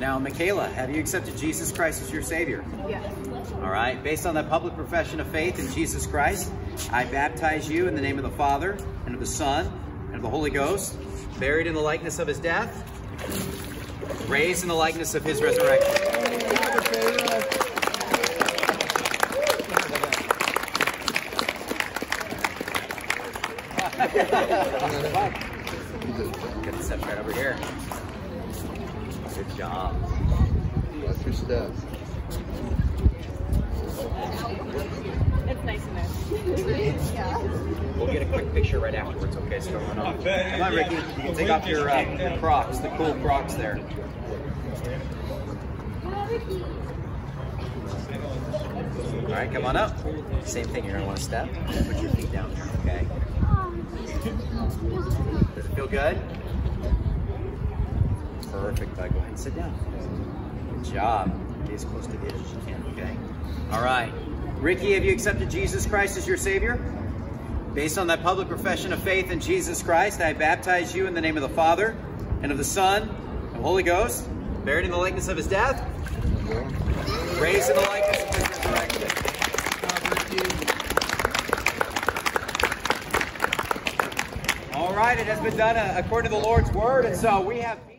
Now, Michaela, have you accepted Jesus Christ as your Savior? Yes. All right. Based on that public profession of faith in Jesus Christ, I baptize you in the name of the Father, and of the Son, and of the Holy Ghost, buried in the likeness of his death, raised in the likeness of his resurrection. Get the steps right over here. Good job. Watch your steps. It's nice in there. Yeah. We'll get a quick picture right afterwards, okay? So don't run off. Come on, Ricky. Take off your Crocs, the cool Crocs there. Come on, Ricky. All right, come on up. Same thing. You're gonna want to step. Put your feet down there, okay? Does it feel good? Perfect. Go ahead and sit down. Good job. Be as close to the edge as you can, okay? All right. Ricky, have you accepted Jesus Christ as your Savior? Based on that public profession of faith in Jesus Christ, I baptize you in the name of the Father, and of the Son, and the Holy Ghost, buried in the likeness of his death, raised in the likeness of his resurrection. All right, it has been done according to the Lord's word, and so we have...